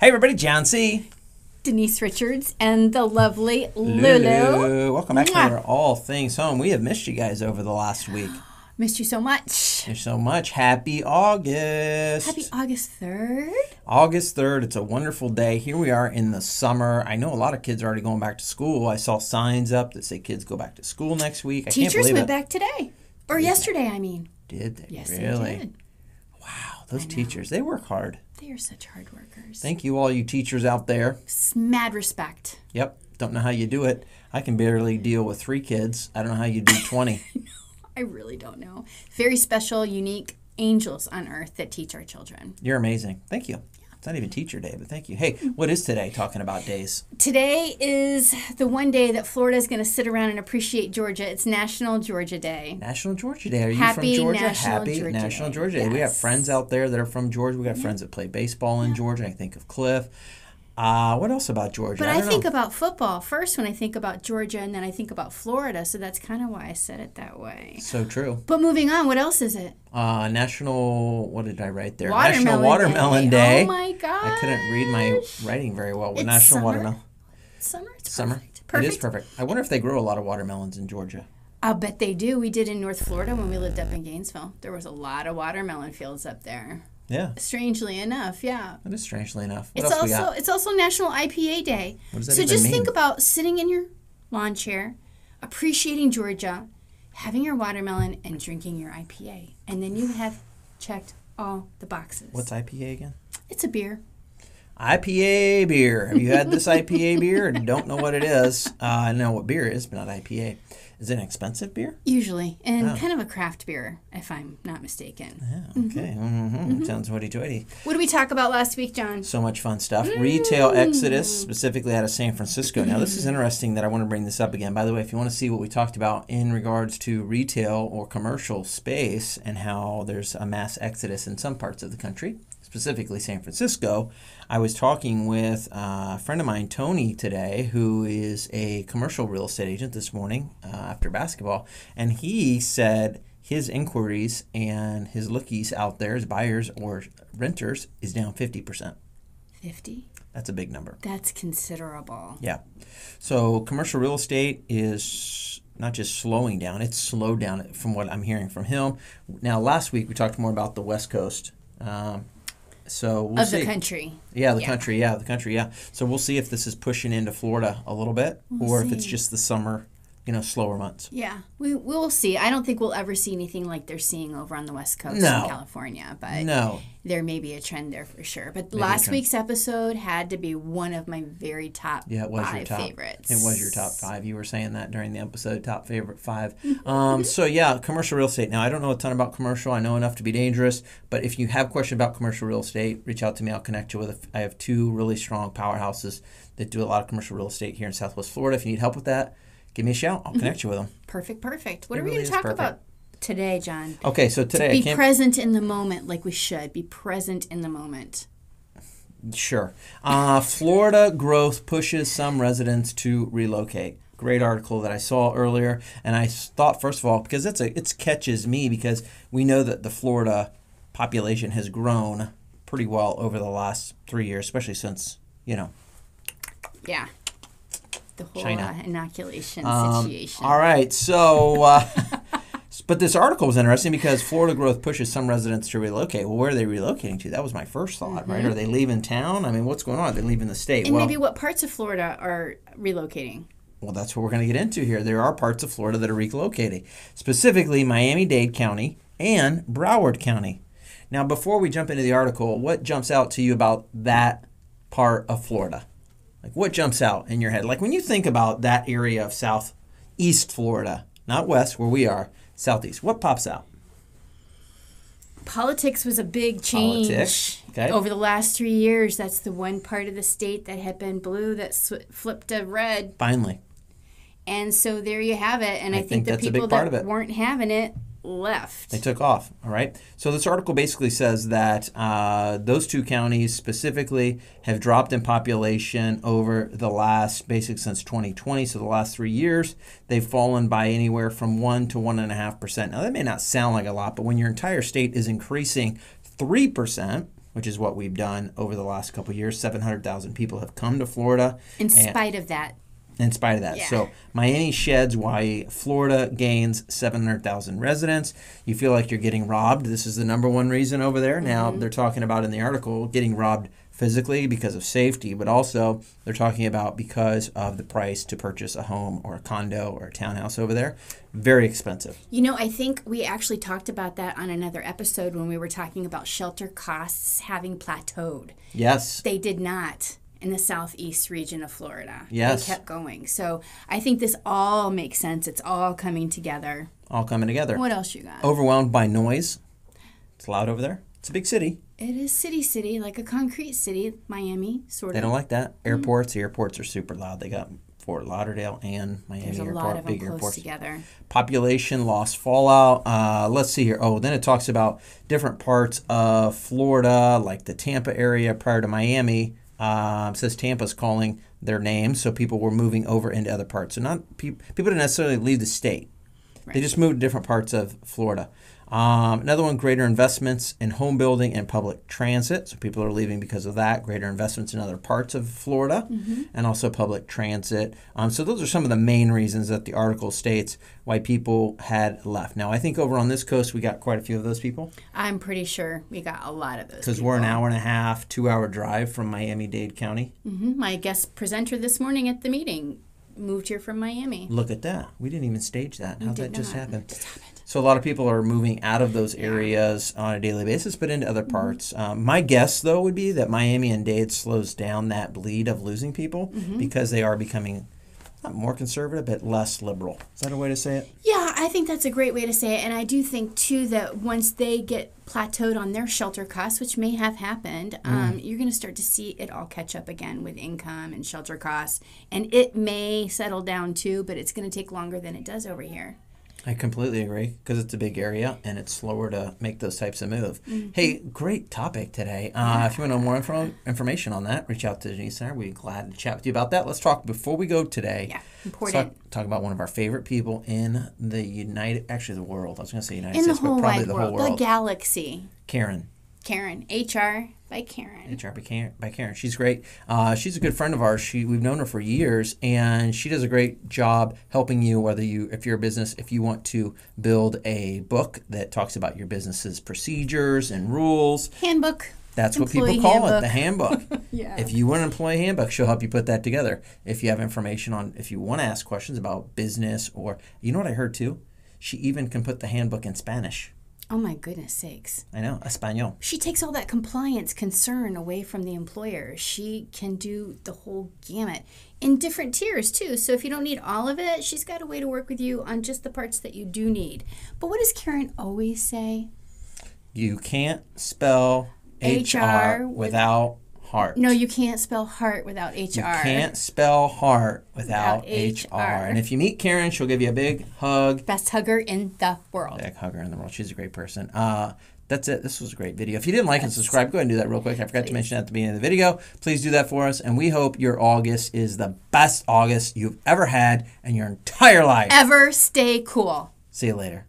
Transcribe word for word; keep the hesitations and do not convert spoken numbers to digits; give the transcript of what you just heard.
Hey everybody, John See, Denise Richards, and the lovely Lulu. Lulu. Welcome back to our All Things Home. We have missed you guys over the last week. Missed you so much. There's so much. Happy August. Happy August third. August third. It's a wonderful day. Here we are in the summer. I know a lot of kids are already going back to school. I saw signs up that say kids go back to school next week. I Teachers can't believe went it. back today. Or did yesterday, they, I mean. Did they? Yes, really? They did. Wow, those teachers, they work hard. They are such hard workers. Thank you, all you teachers out there. Mad respect. Yep. Don't know how you do it. I can barely deal with three kids. I don't know how you do twenty. I really don't know. Very special, unique angels on earth that teach our children. You're amazing. Thank you. Yeah. It's not even Teacher Day, but thank you. Hey, what is today talking about days? Today is the one day that Florida is going to sit around and appreciate Georgia. It's National Georgia Day. National Georgia Day. Are you Happy from Georgia? National Happy Georgia National Day. Georgia Day. Yes. We have friends out there that are from Georgia. We got yeah. friends that play baseball in yeah. Georgia. I think of Cliff. Uh, what else about Georgia? But I, I think know. about football first when I think about Georgia, and then I think about Florida, so that's kind of why I said it that way. So true. But moving on, what else is it? Uh, National, what did I write there? Watermelon National Watermelon Day. Day. Oh, my gosh. I couldn't read my writing very well with it's National summer. Watermelon. Summer? It's summer. Perfect. perfect. It is perfect. I wonder if they grow a lot of watermelons in Georgia. I'll bet they do. We did in North Florida when we lived up in Gainesville. There was a lot of watermelon fields up there. Yeah. Strangely enough, yeah. That is strangely enough. What it's else also we got? It's also National I P A Day. What does that so even just mean? Think about sitting in your lawn chair, appreciating Georgia, having your watermelon, and drinking your I P A, and then you have checked all the boxes. What's I P A again? It's a beer. I P A beer. Have you had this I P A beer? And don't know what it is. Uh, I know what beer is, but not I P A. Is it an expensive beer? Usually. And oh. kind of a craft beer, if I'm not mistaken. Yeah, okay. Mm-hmm. Mm-hmm. Sounds hoity-toity. What did we talk about last week, John? So much fun stuff. Mm. Retail exodus, specifically out of San Francisco. Mm. Now, this is interesting that I want to bring this up again. By the way, if you want to see what we talked about in regards to retail or commercial space and how there's a mass exodus in some parts of the country, specifically San Francisco, I was talking with a friend of mine, Tony, today, who is a commercial real estate agent this morning uh, after basketball, and he said his inquiries and his lookies out there as buyers or renters is down fifty percent. fifty? That's a big number. That's considerable. Yeah. So commercial real estate is not just slowing down, it's slowed down from what I'm hearing from him. Now, last week we talked more about the West Coast. Um, So we'll of the see. country. Yeah, the yeah. country, yeah, the country, yeah. So we'll see if this is pushing into Florida a little bit we'll or see. if it's just the summer, you know, slower months. Yeah, we, we'll see. I don't think we'll ever see anything like they're seeing over on the West Coast no. in California, but no. there may be a trend there for sure. But Maybe last week's episode had to be one of my very top yeah, it was five your top. favorites. It was your top five. You were saying that during the episode, top favorite five. um, so yeah, commercial real estate. Now, I don't know a ton about commercial. I know enough to be dangerous, but if you have questions about commercial real estate, reach out to me. I'll connect you with a, I have two really strong powerhouses that do a lot of commercial real estate here in Southwest Florida. If you need help with that, give me a shout. I'll connect mm-hmm. you with them. Perfect, perfect. What it are we really going to talk about today, John? Okay, so today to be I can't... present in the moment like we should. Be present in the moment. Sure. Uh, Florida growth pushes some residents to relocate. Great article that I saw earlier. And I thought, first of all, because it's a, it catches me because we know that the Florida population has grown pretty well over the last three years, especially since, you know. Yeah. The whole China. Uh, inoculation um, situation. All right. So, uh, but this article was interesting because Florida growth pushes some residents to relocate. Well, where are they relocating to? That was my first thought, mm-hmm. right? Are they leaving town? I mean, what's going on? Are they leaving the state? And well, maybe what parts of Florida are relocating? Well, that's what we're going to get into here. There are parts of Florida that are relocating, specifically Miami-Dade County and Broward County. Now, before we jump into the article, what jumps out to you about that part of Florida? Like, what jumps out in your head? Like, when you think about that area of southeast Florida, not west, where we are, southeast, what pops out? Politics was a big change. Politics, okay. Over the last three years, that's the one part of the state that had been blue that sw- flipped to red. Finally. And so there you have it. And I, I think, think the people that weren't having it left. They took off, all right? So this article basically says that uh, those two counties specifically have dropped in population over the last, basically since twenty twenty, so the last three years, they've fallen by anywhere from one to one point five percent. Now, that may not sound like a lot, but when your entire state is increasing three percent, which is what we've done over the last couple of years. seven hundred thousand people have come to Florida. In spite of that. In spite of that. Yeah. So Miami sheds why Florida gains seven hundred thousand residents. You feel like you're getting robbed. This is the number one reason over there. Mm-hmm. Now they're talking about in the article getting robbed physically because of safety, but also they're talking about because of the price to purchase a home or a condo or a townhouse over there. Very expensive. You know, I think we actually talked about that on another episode when we were talking about shelter costs having plateaued. Yes. They did not. In the southeast region of Florida. Yes. They kept going. So I think this all makes sense. It's all coming together. All coming together. What else you got? Overwhelmed by noise. It's loud over there. It's a big city. It is city city, like a concrete city, Miami, sort of. They don't like that. Airports. Mm-hmm. The airports are super loud. They got Fort Lauderdale and Miami There's a airport, lot of big them close airports together. Population loss fallout. Uh, let's see here. Oh, then it talks about different parts of Florida, like the Tampa area prior to Miami. Um, says Tampa's calling their name, so people were moving over into other parts. So not pe- people didn't necessarily leave the state. Right. They just moved to different parts of Florida. Um, another one, greater investments in home building and public transit. So people are leaving because of that. Greater investments in other parts of Florida, mm-hmm. and also public transit. Um, so those are some of the main reasons that the article states why people had left. Now, I think over on this coast, we got quite a few of those people. I'm pretty sure we got a lot of those because we're an hour and a half, two-hour drive from Miami-Dade County. Mm-hmm. My guest presenter this morning at the meeting moved here from Miami. Look at that. We didn't even stage that. How'd that just happen? Just happened. So a lot of people are moving out of those areas on a daily basis, but into other parts. Um, my guess, though, would be that Miami and Dade slows down that bleed of losing people, mm-hmm. because they are becoming not more conservative, but less liberal. Is that a way to say it? Yeah, I think that's a great way to say it. And I do think, too, that once they get plateaued on their shelter costs, which may have happened, mm. um, you're going to start to see it all catch up again with income and shelter costs. And it may settle down, too, but it's going to take longer than it does over here. I completely agree, because it's a big area and it's slower to make those types of move. Mm-hmm. Hey, great topic today. Uh, if you want to know more info- information on that, reach out to Denise and I. We'd be glad to chat with you about that. Let's talk before we go today. Yeah, important. Talk, talk about one of our favorite people in the United, actually the world. I was going to say United in States, but probably the whole world. world. The galaxy. Karen. Karen. H R by Karen. H R by Karen. By Karen. She's great. Uh, she's a good friend of ours. She we've known her for years, and she does a great job helping you. Whether you, if you're a business, if you want to build a book that talks about your business's procedures and rules, handbook. That's employee what people call handbook. It, the handbook. Yeah. If you want an employee handbook, she'll help you put that together. If you have information on, if you want to ask questions about business or, you know what I heard too, she even can put the handbook in Spanish. Oh, my goodness sakes. I know. Espanol. She takes all that compliance concern away from the employer. She can do the whole gamut in different tiers, too. So if you don't need all of it, she's got a way to work with you on just the parts that you do need. But what does Karen always say? You can't spell H R, H R without heart. No, you can't spell heart without H R. You can't spell heart without, without H R. H R. And if you meet Karen, she'll give you a big hug. Best hugger in the world. Big hugger in the world. She's a great person. Uh, that's it. This was a great video. If you didn't like and subscribe, go ahead and do that real quick. I forgot Please. to mention at the beginning of the video. Please do that for us. And we hope your August is the best August you've ever had in your entire life. Ever. Stay cool. See you later.